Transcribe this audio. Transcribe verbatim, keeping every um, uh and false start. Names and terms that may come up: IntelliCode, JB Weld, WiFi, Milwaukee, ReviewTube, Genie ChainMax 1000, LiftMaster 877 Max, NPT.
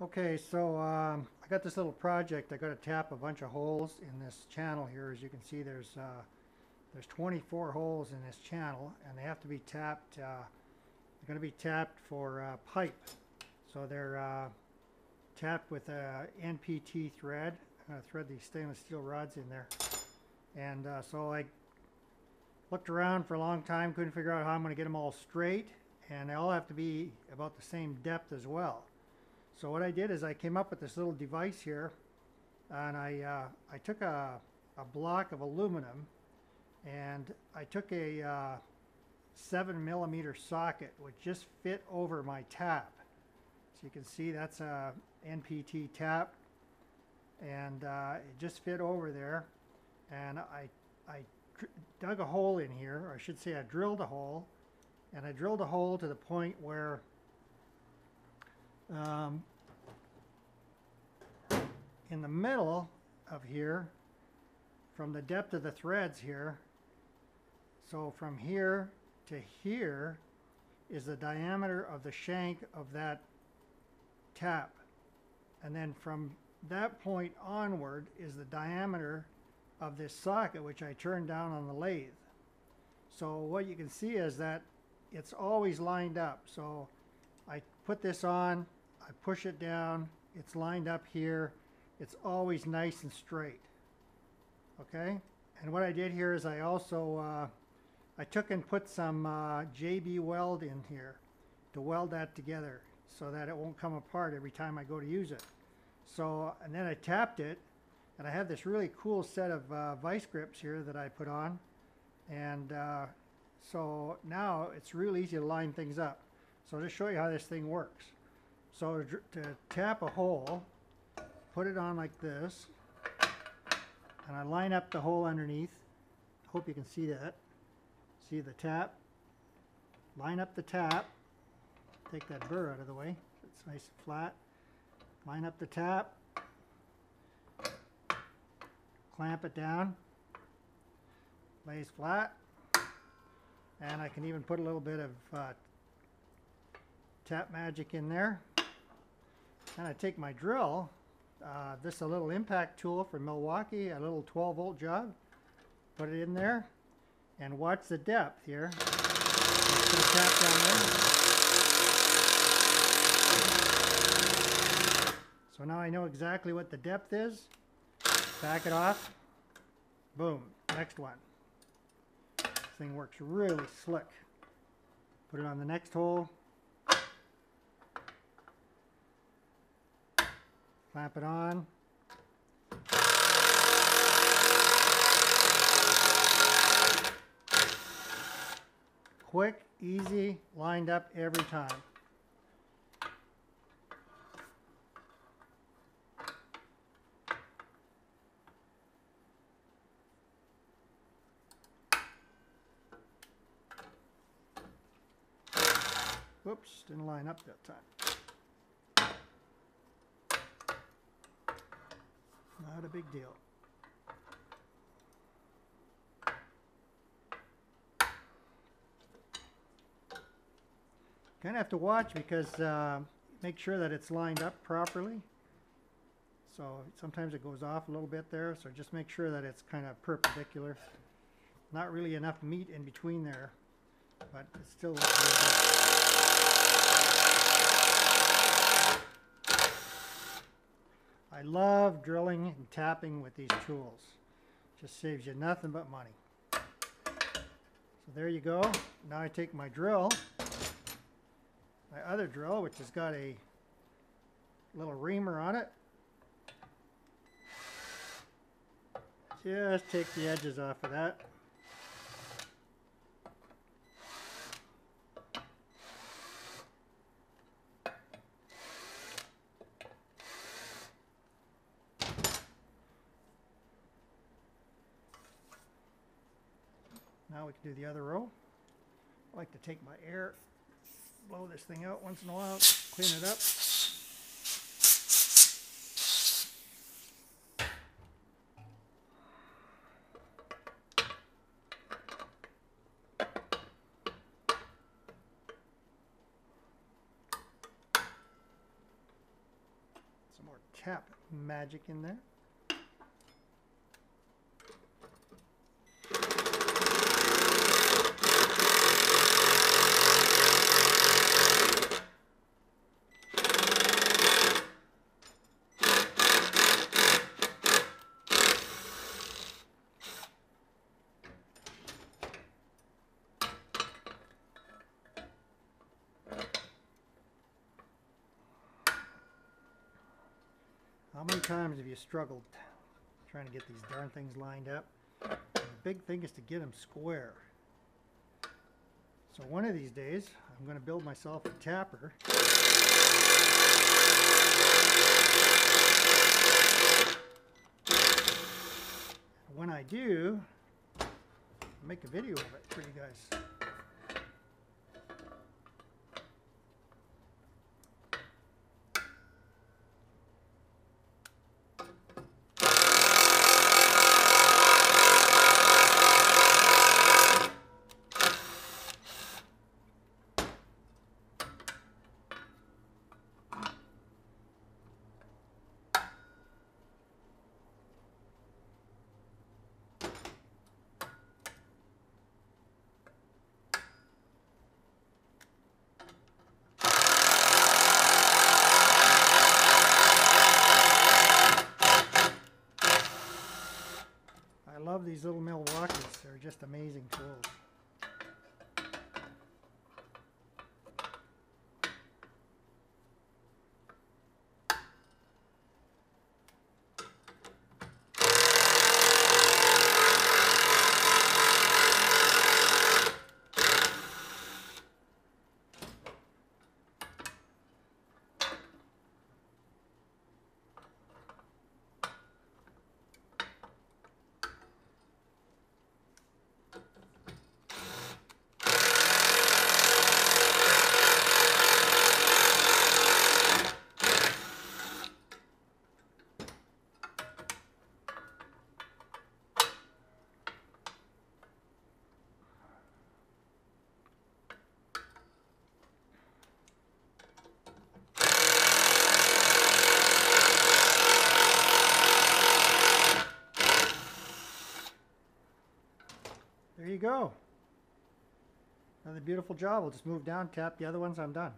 Okay, so um, I got this little project. I got to tap a bunch of holes in this channel here. As you can see, there's uh, there's twenty-four holes in this channel, and they have to be tapped. Uh, they're going to be tapped for uh, pipe, so they're uh, tapped with a N P T thread. I'm going to thread these stainless steel rods in there, and uh, so I looked around for a long time, couldn't figure out how I'm going to get them all straight, and they all have to be about the same depth as well. So what I did is I came up with this little device here, and I, uh, I took a, a block of aluminum, and I took a uh, seven millimeter socket which just fit over my tap. So you can see that's a N P T tap, and uh, it just fit over there. And I, I dug a hole in here, or I should say I drilled a hole, and I drilled a hole to the point where Um, in the middle of here, from the depth of the threads here, so from here to here is the diameter of the shank of that tap, and then from that point onward is the diameter of this socket which I turned down on the lathe. So what you can see is that it's always lined up. So I put this on, I push it down, it's lined up here, it's always nice and straight. Okay, and what I did here is I also uh, I took and put some uh, J B Weld in here to weld that together so that it won't come apart every time I go to use it. So, and then I tapped it, and I have this really cool set of uh, vice grips here that I put on, and uh, so now it's really easy to line things up. So I'll just show you how this thing works. So to tap a hole, put it on like this, and I line up the hole underneath. Hope you can see that. See the tap? Line up the tap. Take that burr out of the way. It's nice and flat. Line up the tap. Clamp it down. Lays flat. And I can even put a little bit of uh, tap magic in there. And I take my drill, uh, this is a little impact tool from Milwaukee, a little twelve volt job, put it in there, and watch the depth here. Put a tap down there. So now I know exactly what the depth is. Back it off. Boom. Next one. This thing works really slick. Put it on the next hole. Clamp it on. Quick, easy, lined up every time. Whoops, didn't line up that time. Not a big deal. Kind of have to watch because uh, make sure that it's lined up properly. So sometimes it goes off a little bit there, so just make sure that it's kind of perpendicular. Not really enough meat in between there, but it still looks really good. I love drilling and tapping with these tools. Just saves you nothing but money. So there you go. Now I take my drill, my other drill, which has got a little reamer on it. Just take the edges off of that. Now we can do the other row. I like to take my air, blow this thing out once in a while, clean it up. cap magic in there. How many times have you struggled trying to get these darn things lined up? And the big thing is to get them square. So one of these days, I'm going to build myself a tapper. When I do, I'll make a video of it for you guys. These little Milwaukees are just amazing tools. There you go. Another beautiful job. We'll just move down, tap the other ones, I'm done.